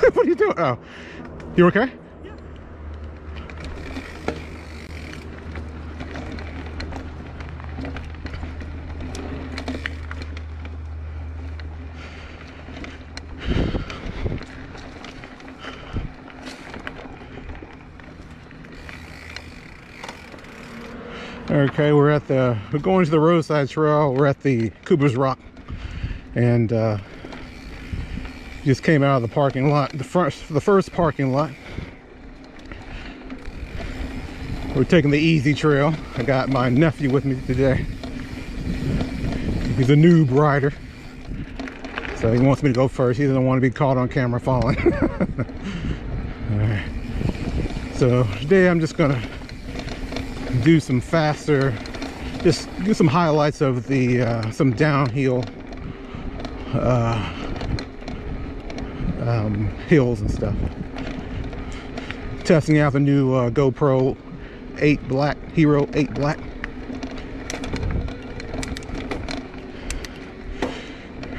What are you doing? Oh, you okay? Yeah. Okay, we're going to the roadside trail. We're at the Cooper's Rock, and just came out of the parking lot, the first parking lot. We're taking the easy trail. I got my nephew with me today. He's a noob rider, so he wants me to go first. He doesn't want to be caught on camera falling. All right. So today I'm just gonna do some faster, just do some highlights of the some downhill hills and stuff. Testing out the new GoPro Hero 8 Black.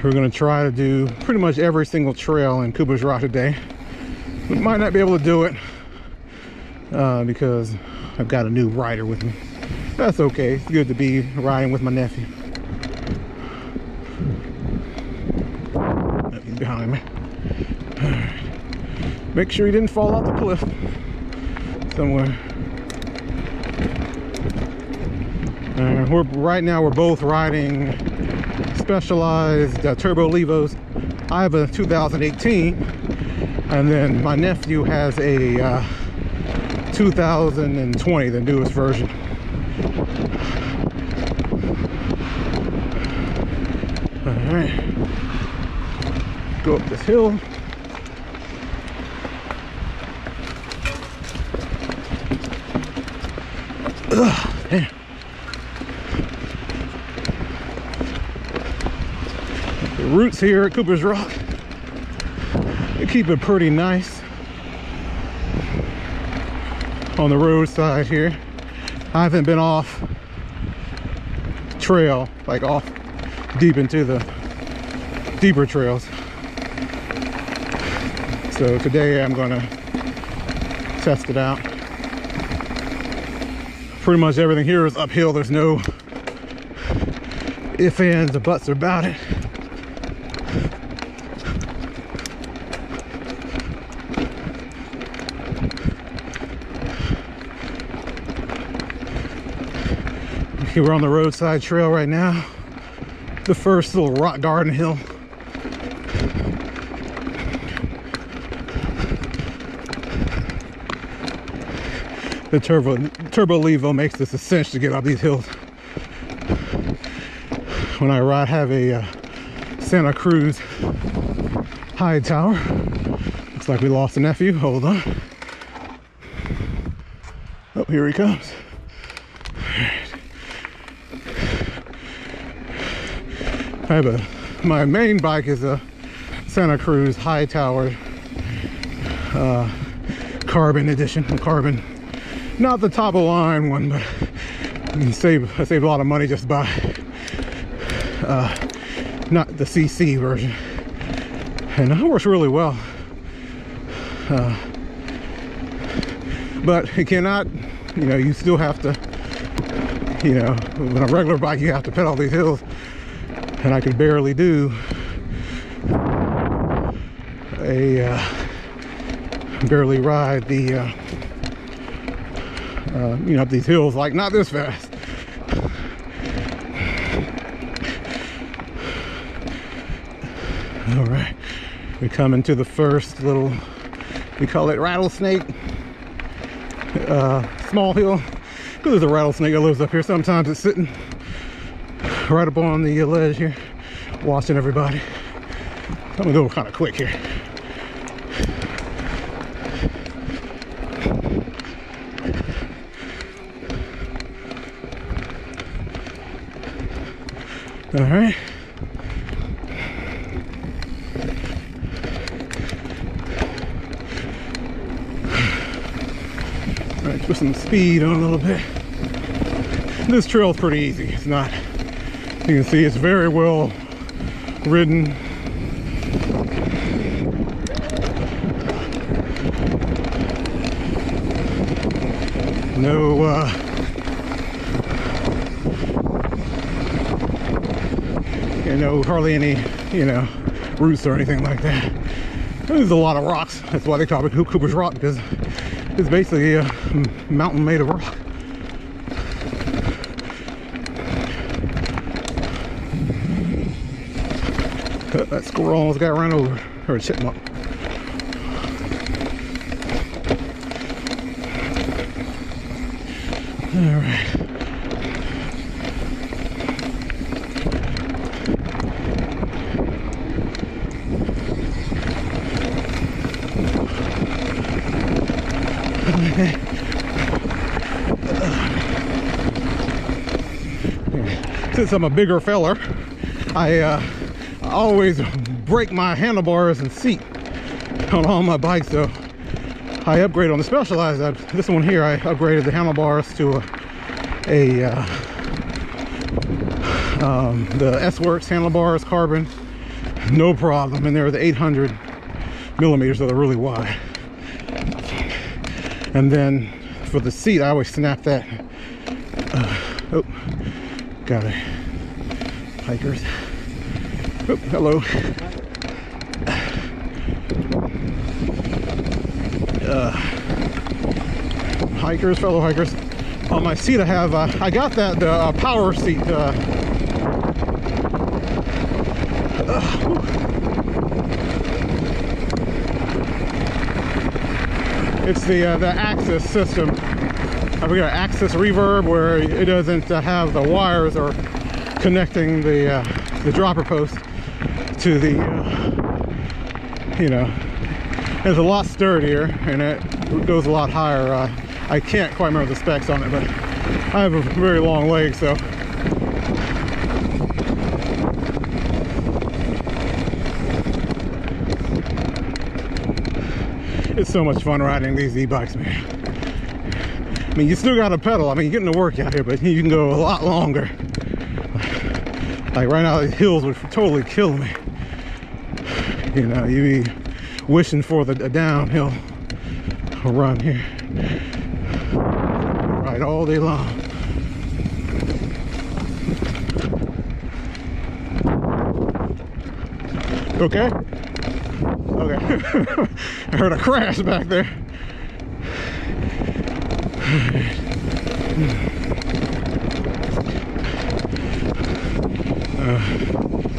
We're gonna try to do pretty much every single trail in Cooper's Rock today. We might not be able to do it because I've got a new rider with me. That's okay, it's good to be riding with my nephew. Oh, he's behind me. Make sure he didn't fall off the cliff somewhere. Right now we're both riding Specialized Turbo Levos. I have a 2018, and then my nephew has a 2020, the newest version. All right, go up this hill. Ugh, damn. The routes here at Cooper's Rock, they keep it pretty nice on the roadside here. I haven't been off trail, like off deep into the deeper trails. So today I'm gonna test it out. Pretty much everything here is uphill. There's no ifs, ands, or buts about it. Okay, we're on the roadside trail right now. The first little rock garden hill. The Turbo Levo makes this a cinch to get up these hills. When I ride, I have a Santa Cruz High Tower. Looks like we lost a nephew. Hold on. Oh, here he comes. I have my main bike is a Santa Cruz High Tower Carbon Edition, Carbon. Not the top of the line one, but I saved a lot of money just by not the CC version, and that works really well. But it cannot, you know, you still have to, you know, with a regular bike you have to pedal these hills, and I could barely do a barely ride the you know, up these hills, like, not this fast. All right, we come into the first little, we call it rattlesnake, small hill. There's a rattlesnake that lives up here. Sometimes it's sitting right up on the ledge here, watching everybody. I'm gonna go kind of quick here. All right. All right, put some speed on a little bit. This trail's pretty easy. It's not, you can see it's very well ridden. No, you know, hardly any, you know, roots or anything like that. There's a lot of rocks. That's why they call it Cooper's Rock, because it's basically a mountain made of rock. That squirrel almost got run over, or a chipmunk. All right. Since I'm a bigger feller, I always break my handlebars and seat on all my bikes, so I upgrade on the Specialized. This one here, I upgraded the handlebars to the S-Works handlebars, carbon, no problem. And they're the 800 millimeters, so they're really wide. And then for the seat, I always snap that. Oh, got it. Hikers. Oh, hello. Hikers, fellow hikers. On my seat, I have, I got that, the power seat. It's the AXS system. We got AXS Reverb, where it doesn't have the wires or connecting the dropper post to the, you know, it's a lot sturdier and it goes a lot higher. I can't quite remember the specs on it, but I have a very long leg, so. It's so much fun riding these e-bikes, man. I mean, you still gotta pedal. I mean, you're getting a workout here, but you can go a lot longer. Like right now, these hills would totally kill me. You know, you be wishing for the downhill run here. Right, all day long. Okay? Okay. I heard a crash back there.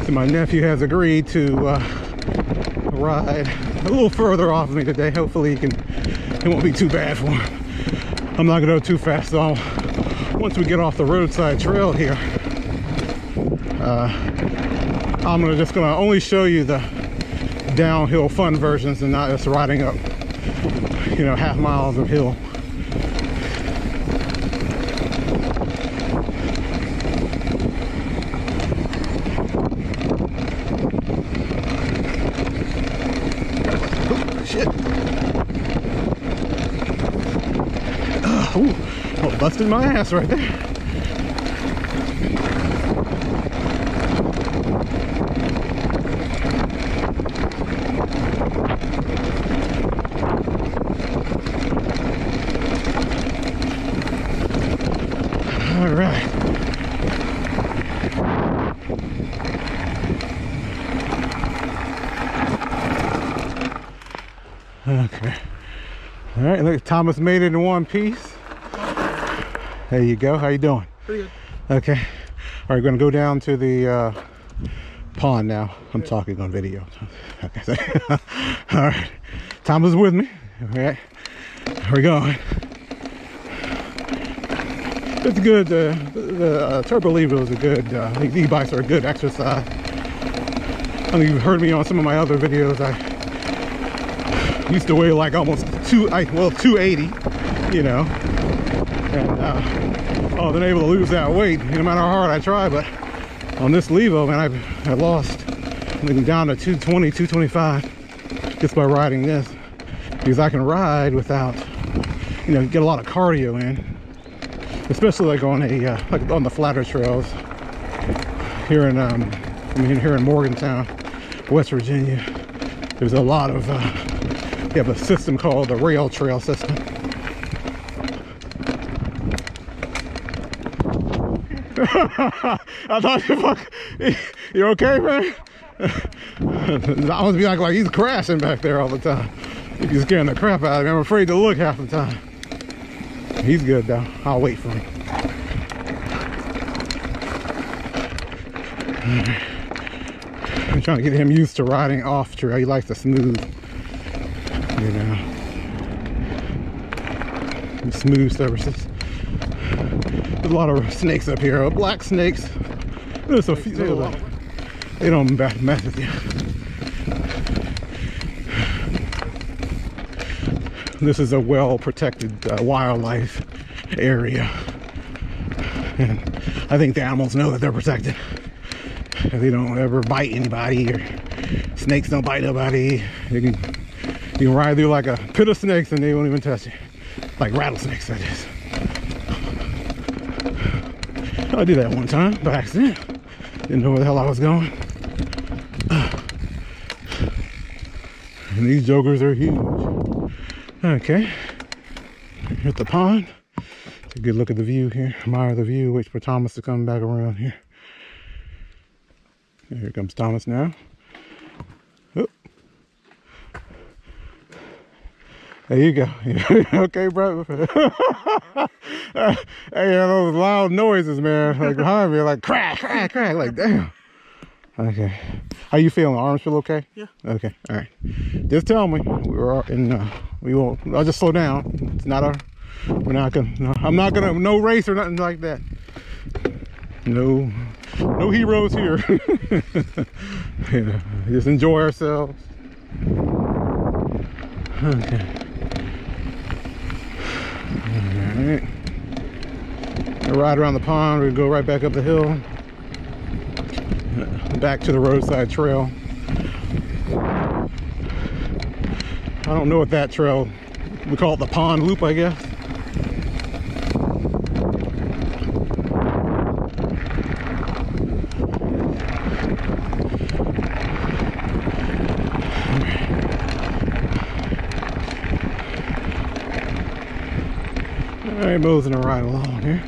So my nephew has agreed to ride a little further off of me today. Hopefully he can, it won't be too bad for him. I'm not gonna go too fast though. Once we get off the roadside trail here, I'm gonna only show you the downhill fun versions and not just riding up, you know, half miles of hill. Oh, shit. Oh, busted my ass right there. Okay. All right, look, Thomas made it in one piece. There you go. How you doing? Pretty good. Okay. All right, we're gonna go down to pond now. I'm talking on video. All right, Tom is with me. All right, here we go. It's good. The Turbo Levo is a good. These e-bikes are a good exercise. I think you've heard me on some of my other videos. I used to weigh like almost 280, you know, and I've been able to lose that weight no matter how hard I try. But on this Levo, man, I lost. I'm down to 220, 225 just by riding this, because I can ride without, you know, get a lot of cardio in, especially like on a like on the flatter trails here in here in Morgantown, West Virginia. There's a lot of they have a system called the rail trail system. I thought you're okay, man. I always be like he's crashing back there all the time. He's scaring the crap out of me. I'm afraid to look half the time. He's good though. I'll wait for him. I'm trying to get him used to riding off trail. He likes to smooth, you know, smooth surfaces. There's a lot of snakes up here. Black snakes. There's a few. They don't mess with you. This is a well-protected wildlife area, and I think the animals know that they're protected. They don't ever bite anybody, or snakes don't bite nobody. You can ride through like a pit of snakes and they won't even touch you, like rattlesnakes, that is. I did that one time by accident. Didn't know where the hell I was going. And these jokers are huge. Okay, hit the pond. Take a good look at the view here. Admire the view. Wait for Thomas to come back around here. Here comes Thomas now. Oh. There you go. Okay, bro. Hey, those loud noises, man. Like behind me, like crack, crack, crack. Like, damn. Okay. How you feeling? Arms feel okay? Yeah. Okay. All right. Just tell me. We're in. We won't. I'll just slow down. It's not a. We're not gonna. No, I'm not gonna. No race or nothing like that. No heroes here. Yeah, just enjoy ourselves. Okay. All right. We'll ride around the pond. We'll go right back up the hill. Back to the roadside trail. I don't know what that trail. We call it the pond loop, I guess. Alright, moseying right along here.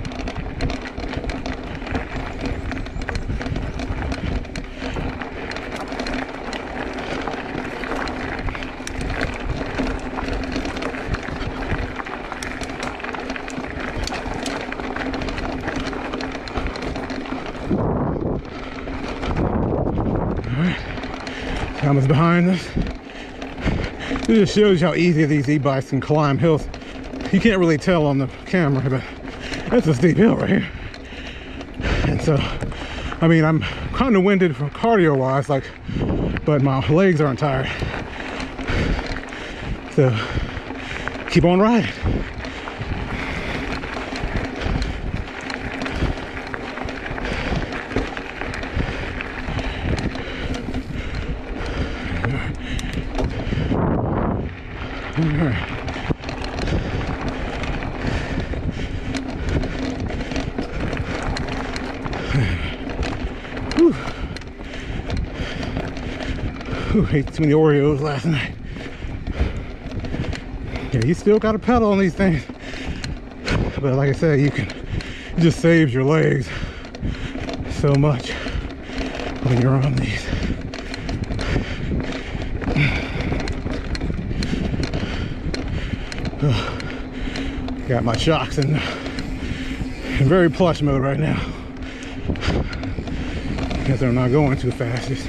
Alright, Thomas behind us. This just shows you how easy these e-bikes can climb hills. You can't really tell on the camera, but that's a steep hill right here. And so, I mean, I'm kind of winded from cardio wise, like, but my legs aren't tired. So keep on riding. All right. Ooh, ate too many Oreos last night. Yeah, you still got a pedal on these things, but like I said, you can, it just saves your legs so much when you're on these. Ugh. Got my shocks in very plush mode right now. because I'm not going too fast. It's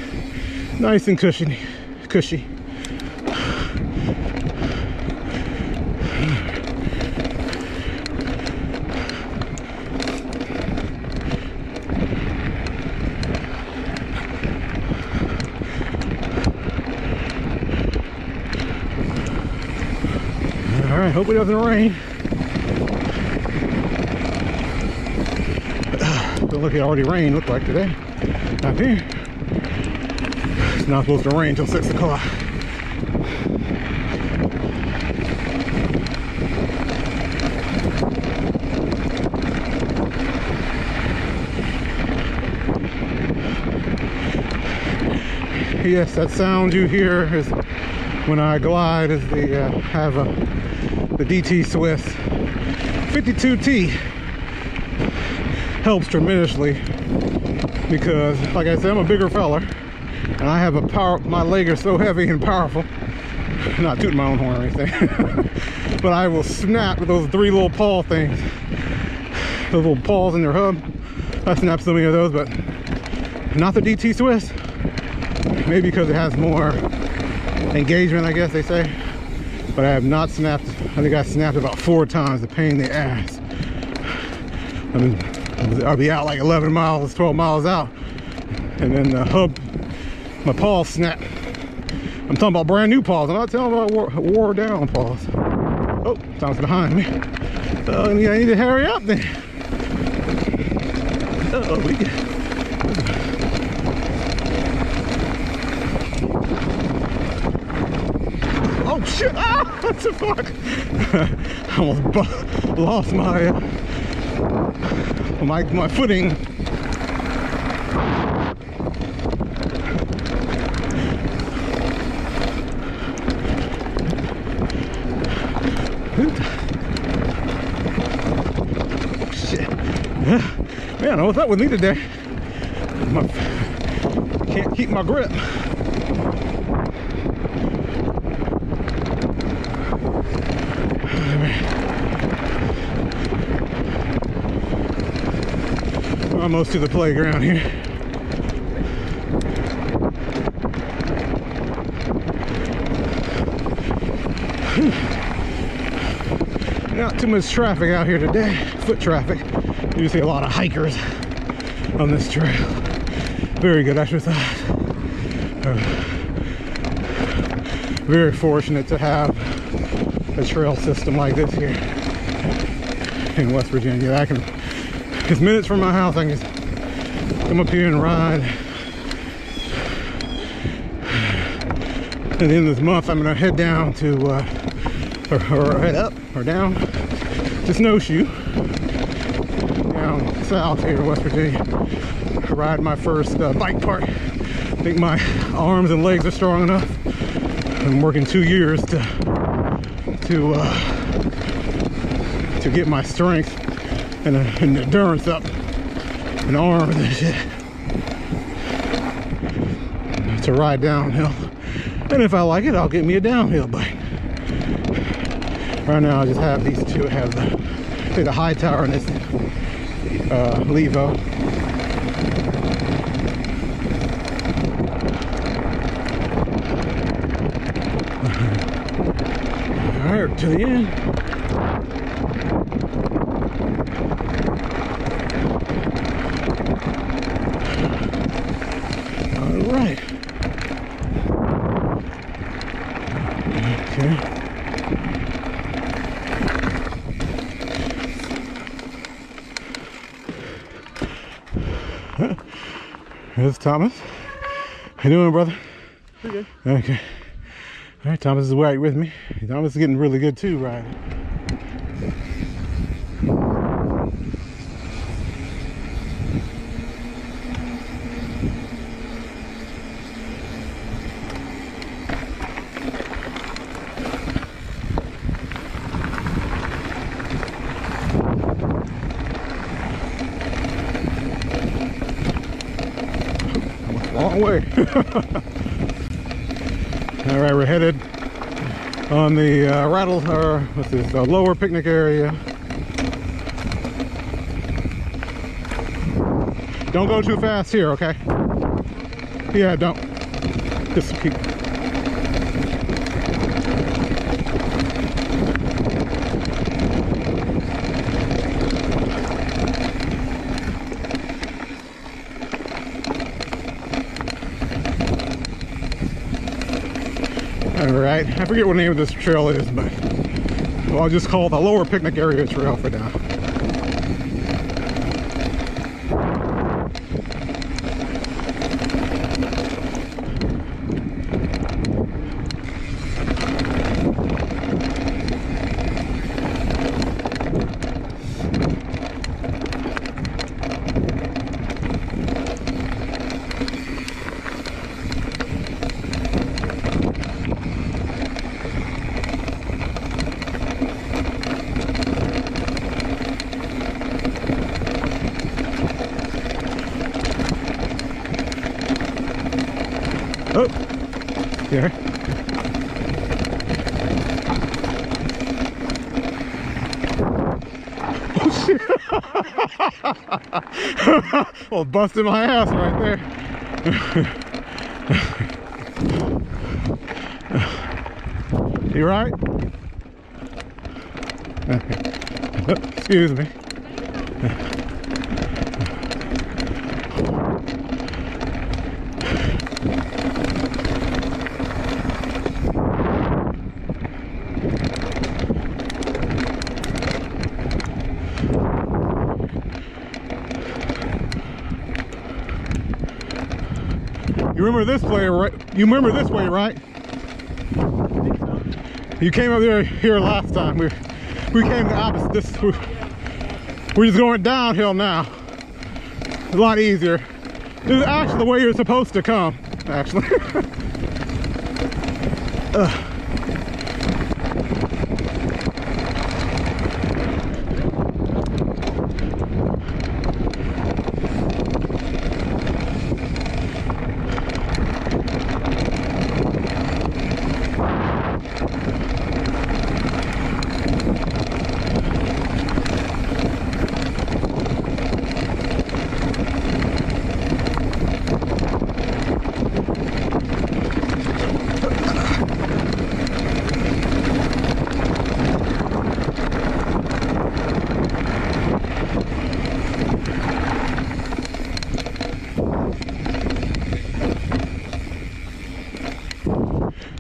nice and cushy. Alright, hope it doesn't rain. Don't look, it already rained, looked like today. Out here. It's not supposed to rain till 6 o'clock. Yes, that sound you hear is when I glide is the the DT Swiss 52T. Helps tremendously because, like I said, I'm a bigger fella and I have a power, my legs are so heavy and powerful, not tooting my own horn or anything, but I will snap with those three little paw things, those little paws in their hub. I snapped so many of those, but not the DT Swiss, maybe because it has more engagement, I guess they say. But I have not snapped, I think I snapped about 4 times, the pain in the ass. I mean, I'll be out like 11 miles, 12 miles out, and then the hub, my paw snapped. I'm talking about brand new paws, I'm not telling about wore down paws. Oh, sounds behind me. I need to hurry up then. Uh-oh, we get... Oh shit! Ah, what the fuck! I almost lost my my footing. Shit! Man, what's up with me today? Can't keep my grip. Almost to the playground here. Whew. Not too much traffic out here today, foot traffic. You see a lot of hikers on this trail. Very good exercise. Very fortunate to have a trail system like this here in West Virginia. I can, it's minutes from my house, I can just come up here and ride. And at the end of this month, I'm gonna head down to, or head up, or down to Snowshoe, down south here in West Virginia. I ride my first bike part. I think my arms and legs are strong enough. I'm working 2 years to get my strength and endurance up and arms and shit to ride downhill. And if I like it, I'll get me a downhill bike. Right now I just have these two. I have the High Tower and this Levo. All right, to the end. This is Thomas. How you doing, brother? Pretty good. Okay. All right, Thomas is right with me. Thomas is getting really good too, right? Way. All right, we're headed on the lower picnic area. Don't go too fast here, okay? Yeah, don't. Just keep. Alright, I forget what the name of this trail is, but I'll just call it the Lower Picnic Area Trail for now. Oh, there. Oh, shit. Well, busted my ass right there. You right? Okay. Oh, excuse me. Remember this way, right? You remember this way, right? You came up here last time. We came the opposite. We're just going downhill now. It's a lot easier. This is actually the way you're supposed to come, actually.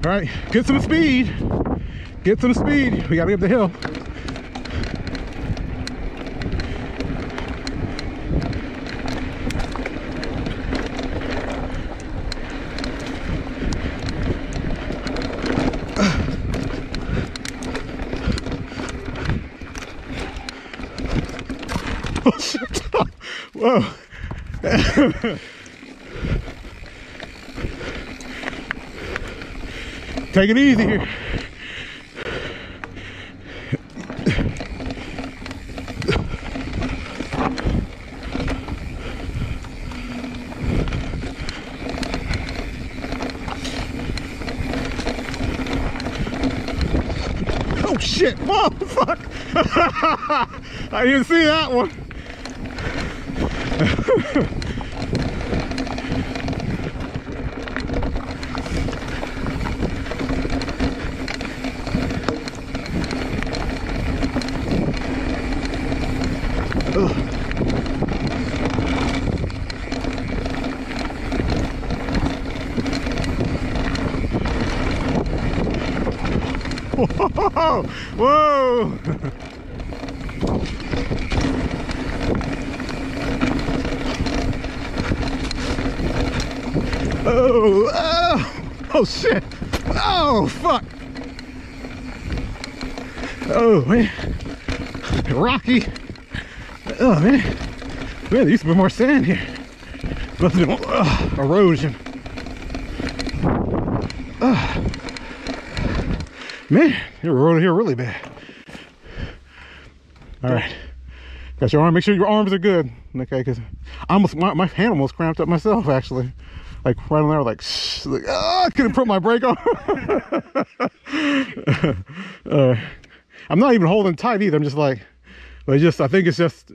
All right, get some speed. Get some speed. We gotta get up the hill. Oh shit! Whoa. Take it easy here. Oh shit, whoa, fuck. I didn't see that one. Whoa! Whoa! Oh! Oh! Oh shit! Oh fuck! Oh man! Rocky! Oh man! Man, there used to be more sand here. Must have been erosion. Man, you're rolling here really bad. All right, got your arm. Make sure your arms are good, okay? Because I almost my hand almost cramped up myself actually, like right on there, like shh, like I couldn't put my brake on. I'm not even holding tight either. I'm just like, I think it's just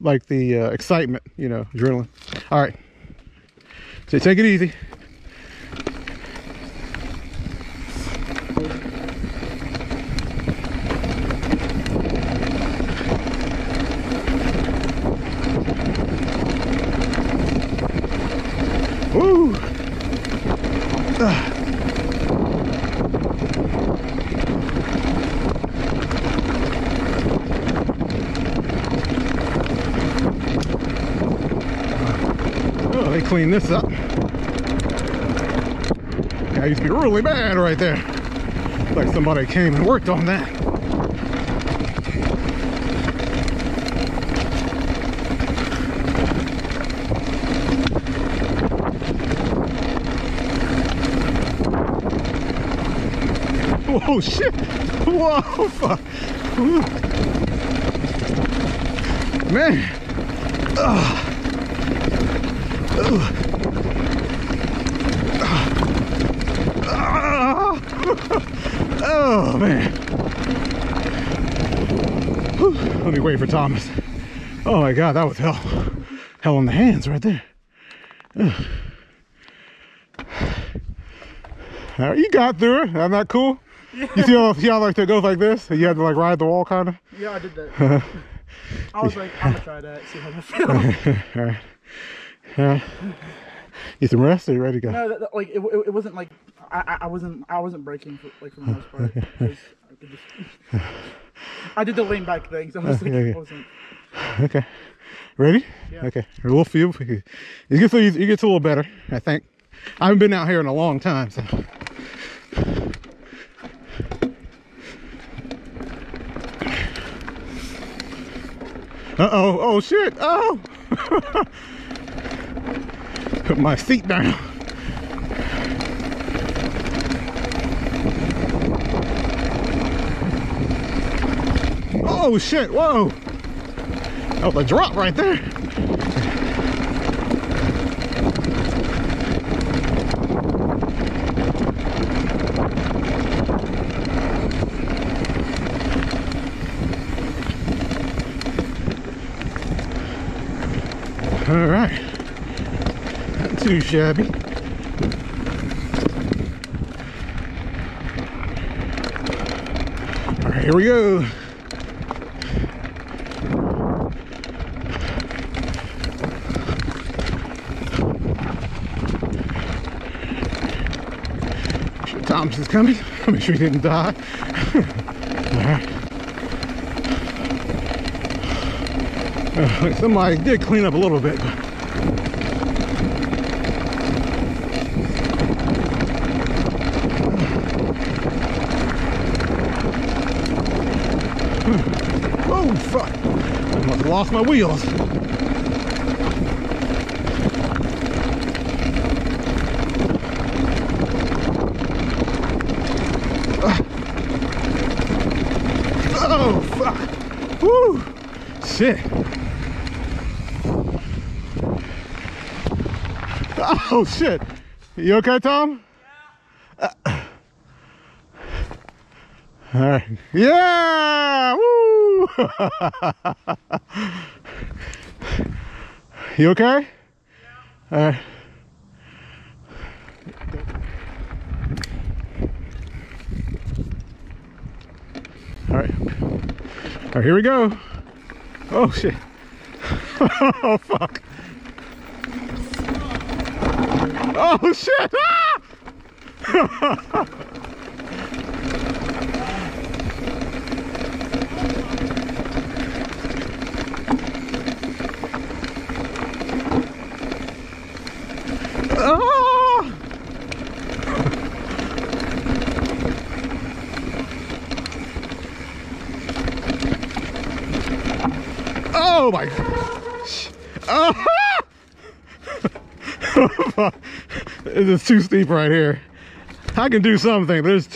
like the excitement, you know, adrenaline. All right. So take it easy. Woo! Oh, they cleaned this up. That used to be really bad right there. It's like somebody came and worked on that. Oh shit! Whoa! Fuck. Man! Ugh. Ugh. Oh man! Whew. Let me wait for Thomas. Oh my god, that was hell. Hell in the hands right there. Ugh. All right, you got through it. That's not cool. Yeah. You see how like it goes like this? You had to like ride the wall kind of? Yeah, I did that. I was like, I'm gonna try that, see how that feels. Alright. Alright. You some rest or you ready to go? No, like it wasn't like I wasn't braking for, like for the most part. I did the lean back thing, so I'm just like okay. I wasn't. Okay. Ready? Yeah. Okay. A little few. It gets a little better, I think. I haven't been out here in a long time, so uh-oh, oh shit, oh! Put my seat down. Oh shit, whoa! Oh, the drop right there! All right, not too shabby. All right, here we go. Make sure Thompson's coming. Make sure he didn't die. All right. Somebody did clean up a little bit. Oh fuck! I must have lost my wheels. Oh fuck! Woo! Shit! Oh shit! You okay, Tom? Yeah. All right. Yeah! Woo! You okay? Yeah. All right. All right. All right. Here we go. Oh shit! Oh fuck! Oh shit! Ah! Oh! Oh my! Oh! Fuck! It's too steep right here. I can do something, but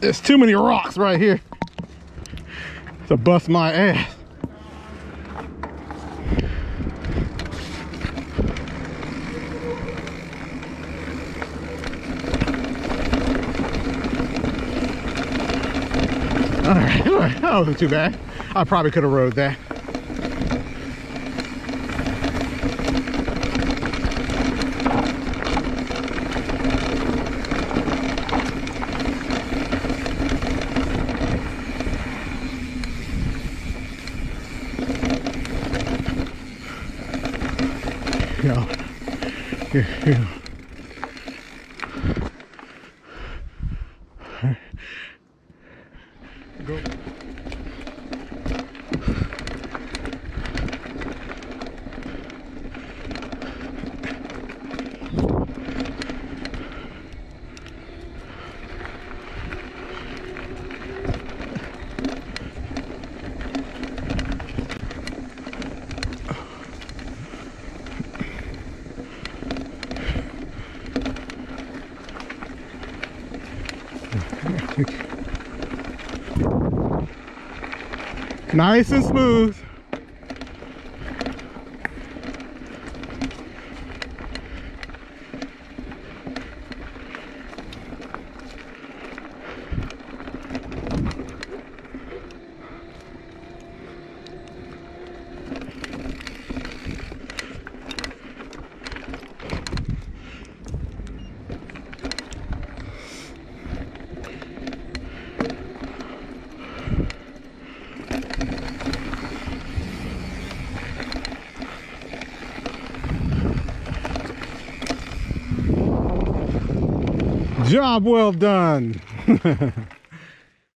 there's too many rocks right here to bust my ass. All right, that wasn't too bad. I probably could have rode that. you know, Go. Nice and smooth. Job well done.